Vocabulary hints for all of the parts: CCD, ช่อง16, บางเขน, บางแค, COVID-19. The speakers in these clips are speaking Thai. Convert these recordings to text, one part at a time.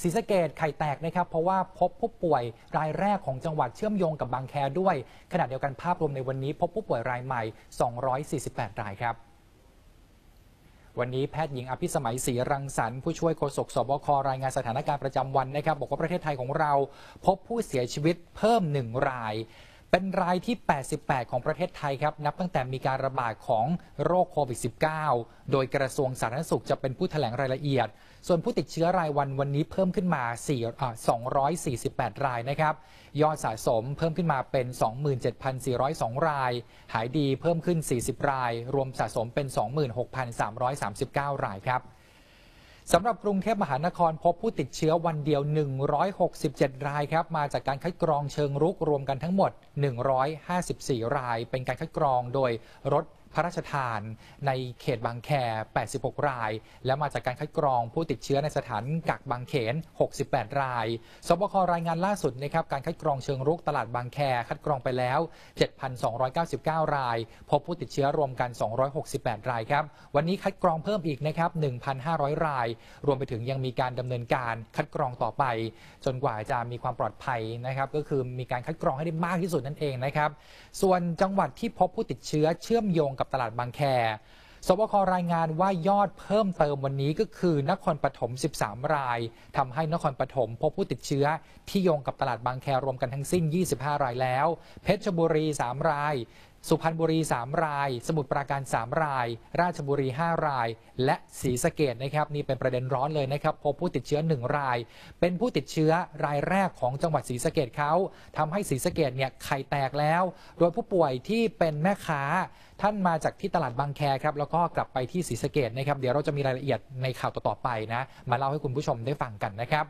ศรีสะเกษไข่แตกนะครับเพราะว่าพบผู้ป่วยรายแรกของจังหวัดเชื่อมโยงกับบางแคด้วยขณะเดียวกันภาพรวมในวันนี้พบผู้ป่วยรายใหม่248รายครับวันนี้แพทย์หญิงอภิสมัยศรีรังสรรค์ผู้ช่วยโฆษกสบครายงานสถานการณ์ประจำวันนะครับบอกว่าประเทศไทยของเราพบผู้เสียชีวิตเพิ่ม1รายเป็นรายที่88ของประเทศไทยครับนับตั้งแต่มีการระบาดของโรคโควิด -19 โดยกระทรวงสาธารณสุขจะเป็นผู้แถลงรายละเอียดส่วนผู้ติดเชื้อรายวันนี้เพิ่มขึ้นมา248รายนะครับยอดสะสมเพิ่มขึ้นมาเป็น 27,402 รายหายดีเพิ่มขึ้น40รายรวมสะสมเป็น 26,339 รายครับสำหรับกรุงเทพมหานครพบผู้ติดเชื้อวันเดียว167รายครับมาจากการคัดกรองเชิงรุกรวมกันทั้งหมด154รายเป็นการคัดกรองโดยรถพระราชทานในเขตบางแค86รายและมาจากการคัดกรองผู้ติดเชื้อในสถานกักบางเขน68รายสบครายงานล่าสุดนะครับการคัดกรองเชิงรุกตลาดบางแคคัดกรองไปแล้ว 7,299 รายพบผู้ติดเชื้อรวมกัน268รายครับวันนี้คัดกรองเพิ่มอีกนะครับ 1,500 รายรวมไปถึงยังมีการดำเนินการคัดกรองต่อไปจนกว่าจะมีความปลอดภัยนะครับก็คือมีการคัดกรองให้ได้มากที่สุดนั่นเองนะครับส่วนจังหวัดที่พบผู้ติดเชื้อเชื่อมโยงกับตลาดบางแคสบครายงานว่ายอดเพิ่มเติมวันนี้ก็คือนครปฐม13รายทำให้นครปฐมพบผู้ติดเชื้อที่โยงกับตลาดบางแครวมกันทั้งสิ้น25รายแล้วเพชรบุรี3รายสุพรรณบุรี3รายสมุทรปราการ3รายราชบุรี5รายและศรีสะเกษนะครับนี่เป็นประเด็นร้อนเลยนะครับพบผู้ติดเชื้อ1รายเป็นผู้ติดเชื้อรายแรกของจังหวัดศรีสะเกษเขาทำให้ศรีสะเกษเนี่ยไข่แตกแล้วโดยผู้ป่วยที่เป็นแม่ค้าท่านมาจากที่ตลาดบางแคครับแล้วก็กลับไปที่ศรีสะเกษนะครับเดี๋ยวเราจะมีรายละเอียดในข่าวต่อๆไปนะมาเล่าให้คุณผู้ชมได้ฟังกันนะครับ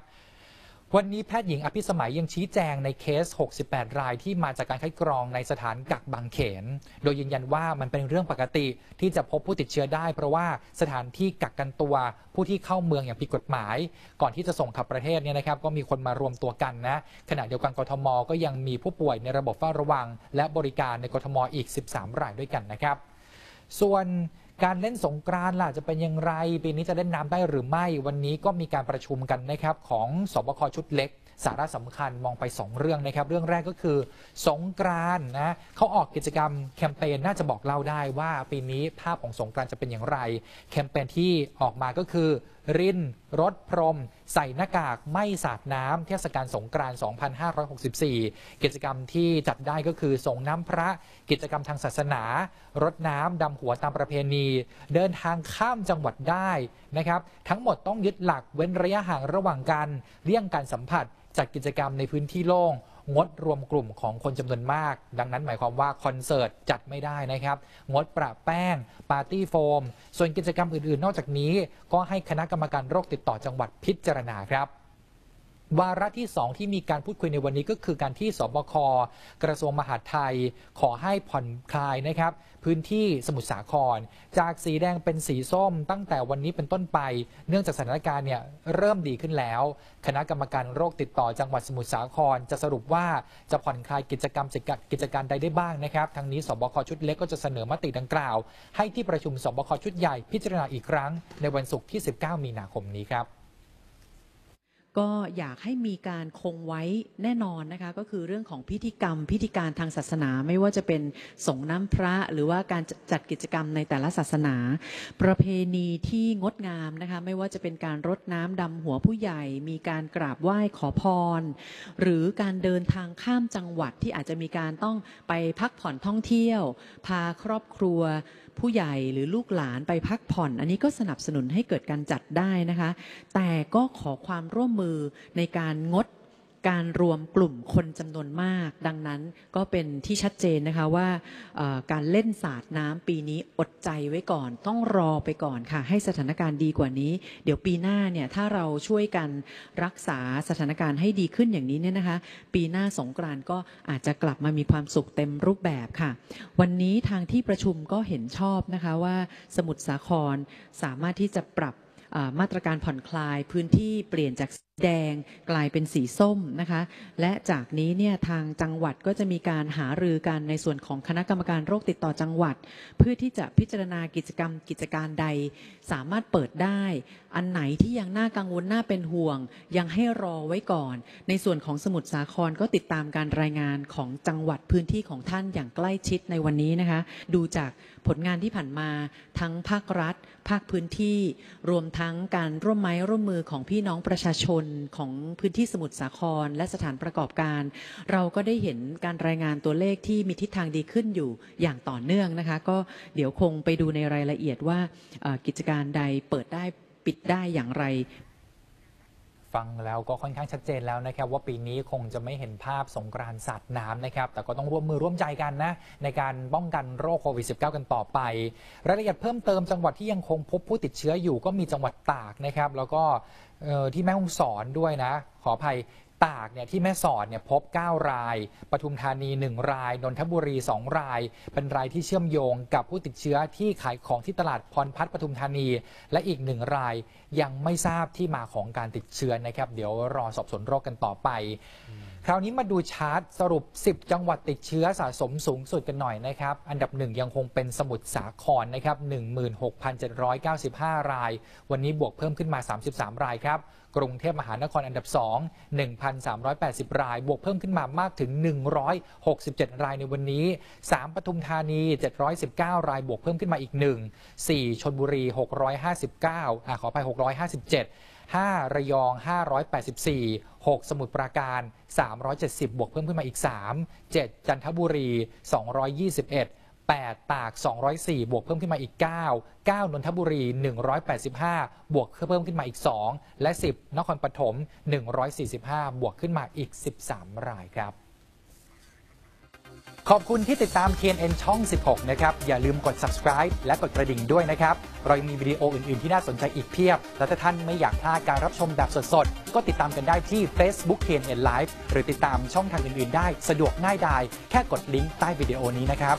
วันนี้แพทย์หญิงอภิสมัยยังชี้แจงในเคส68รายที่มาจากการคัดกรองในสถานกักบางเขนโดยยืนยันว่ามันเป็นเรื่องปกติที่จะพบผู้ติดเชื้อได้เพราะว่าสถานที่กักกันตัวผู้ที่เข้าเมืองอย่างผิดกฎหมายก่อนที่จะส่งกลับประเทศเนี่ยนะครับก็มีคนมารวมตัวกันนะขณะเดียวกันกทม.ก็ยังมีผู้ป่วยในระบบเฝ้าระวังและบริการในกทม.อีก13รายด้วยกันนะครับส่วนการเล่นสงกรานต์ล่ะจะเป็นอย่างไรปีนี้จะเล่นน้ำได้หรือไม่วันนี้ก็มีการประชุมกันนะครับของสบคชุดเล็กสาระสำคัญมองไป2เรื่องนะครับเรื่องแรกก็คือสงกรานต์นะเขาออกกิจกรรมแคมเปญน่าจะบอกเล่าได้ว่าปีนี้ภาพของสงกรานต์จะเป็นอย่างไรแคมเปญที่ออกมาก็คือรินรถพรมใส่หน้ากากไม่สาดน้ำเทศกาลสงกรานต์ 2564 กิจกรรมที่จัดได้ก็คือส่งน้ำพระกิจกรรมทางศาสนารดน้ำดำหัวตามประเพณีเดินทางข้ามจังหวัดได้นะครับทั้งหมดต้องยึดหลักเว้นระยะห่างระหว่างกันเลี่ยงการสัมผัสจัดกิจกรรมในพื้นที่โล่งงดรวมกลุ่มของคนจำนวนมากดังนั้นหมายความว่าคอนเสิร์ตจัดไม่ได้นะครับงดประแป้งปาร์ตี้โฟมส่วนกิจกรรมอื่นๆนอกจากนี้ก็ให้คณะกรรมการโรคติดต่อจังหวัดพิจารณาครับวาระที่2ที่มีการพูดคุยในวันนี้ก็คือการที่สบคกระทรวงมหาดไทยขอให้ผ่อนคลายนะครับพื้นที่สมุทรสาครจากสีแดงเป็นสีส้มตั้งแต่วันนี้เป็นต้นไปเนื่องจากสถานการณ์เนี่ยเริ่มดีขึ้นแล้วคณะกรรมการโรคติดต่อจังหวัดสมุทรสาครจะสรุปว่าจะผ่อนคลายกิจการใดได้บ้างนะครับทั้งนี้สบคชุดเล็กก็จะเสนอมติดังกล่าวให้ที่ประชุมสบคชุดใหญ่พิจารณาอีกครั้งในวันศุกร์ที่19มีนาคมนี้ครับก็อยากให้มีการคงไว้แน่นอนนะคะก็คือเรื่องของพิธีกรรมพิธีการทางศาสนาไม่ว่าจะเป็นส่งน้ำพระหรือว่าการจัดกิจกรรมในแต่ละศาสนาประเพณีที่งดงามนะคะไม่ว่าจะเป็นการรดน้ำดำหัวผู้ใหญ่มีการกราบไหว้ขอพรหรือการเดินทางข้ามจังหวัดที่อาจจะมีการต้องไปพักผ่อนท่องเที่ยวพาครอบครัวผู้ใหญ่หรือลูกหลานไปพักผ่อนอันนี้ก็สนับสนุนให้เกิดการจัดได้นะคะแต่ก็ขอความร่วมมือในการงดการรวมกลุ่มคนจำนวนมากดังนั้นก็เป็นที่ชัดเจนนะคะว่าการเล่นสาดน้ำปีนี้อดใจไว้ก่อนต้องรอไปก่อนค่ะให้สถานการณ์ดีกว่านี้เดี๋ยวปีหน้าเนี่ยถ้าเราช่วยกันรักษาสถานการณ์ให้ดีขึ้นอย่างนี้เนี่ยนะคะปีหน้าสงกรานต์ก็อาจจะกลับมามีความสุขเต็มรูปแบบค่ะวันนี้ทางที่ประชุมก็เห็นชอบนะคะว่าสมุทรสาครสามารถที่จะปรับมาตรการผ่อนคลายพื้นที่เปลี่ยนจาก แดงกลายเป็นสีส้มนะคะและจากนี้เนี่ยทางจังหวัดก็จะมีการหารือกันในส่วนของคณะกรรมการโรคติดต่อจังหวัดเพื่อที่จะพิจารณากิจการใดสามารถเปิดได้อันไหนที่ยังน่ากังวลน่าเป็นห่วงยังให้รอไว้ก่อนในส่วนของสมุทรสาครก็ติดตามการรายงานของจังหวัดพื้นที่ของท่านอย่างใกล้ชิดในวันนี้นะคะดูจากผลงานที่ผ่านมาทั้งภาครัฐภาคพื้นที่รวมทั้งการร่วมไม้ร่วมมือของพี่น้องประชาชนของพื้นที่สมุทรสาครและสถานประกอบการเราก็ได้เห็นการรายงานตัวเลขที่มีทิศทางดีขึ้นอยู่อย่างต่อเนื่องนะคะก็เดี๋ยวคงไปดูในรายละเอียดว่ากิจการใดเปิดได้ปิดได้อย่างไรฟังแล้วก็ค่อนข้างชัดเจนแล้วนะครับว่าปีนี้คงจะไม่เห็นภาพสงกรานต์สาดน้ำนะครับแต่ก็ต้องร่วมมือร่วมใจกันนะในการป้องกันโรคโควิด -19 กันต่อไปรายละเอียดเพิ่มเติมจังหวัดที่ยังคงพบผู้ติดเชื้ออยู่ก็มีจังหวัดตากนะครับแล้วก็ที่แม่ฮ่องสอนด้วยนะขออภัยตากเนี่ยที่แม่สอดเนี่ยพบ9รายปทุมธานี1รายนนทบุรี2รายเป็นรายที่เชื่อมโยงกับผู้ติดเชื้อที่ขายของที่ตลาดพรพัฒน์ปทุมธานีและอีก1รายยังไม่ทราบที่มาของการติดเชื้อนะครับเดี๋ยวรอสอบสวนโรคกันต่อไปคราวนี้มาดูชาร์ตสรุป10จังหวัดติดเชื้อสะสมสูงสุดกันหน่อยนะครับอันดับ1ยังคงเป็นสมุทรสาครนะครับ 16,795 รายวันนี้บวกเพิ่มขึ้นมา33รายครับกรุงเทพมหานครอันดับ2 1,380 รายบวกเพิ่มขึ้นมามากถึง167รายในวันนี้3ปทุมธานี719รายบวกเพิ่มขึ้นมาอีก1 4ชลบุรี659ขอไป6575ระยอง584 6สมุทรปราการ370บวกเพิ่มขึ้นมาอีก3 7จันทบุรี221 8ตาก204บวกเพิ่มขึ้นมาอีก9 9นนทบุรี185บวกเพิ่มขึ้นมาอีก2และ10นครปฐม145บวกขึ้นมาอีก13รายครับขอบคุณที่ติดตาม TNN ช่อง16นะครับอย่าลืมกด subscribe และกดกระดิ่งด้วยนะครับเรายังมีวิดีโออื่นๆที่น่าสนใจอีกเพียบและถ้าท่านไม่อยากพลาดการรับชมแบบสดๆก็ติดตามกันได้ที่ Facebook TNN Live หรือติดตามช่องทางอื่นๆได้สะดวกง่ายดายแค่กดลิงก์ใต้วิดีโอนี้นะครับ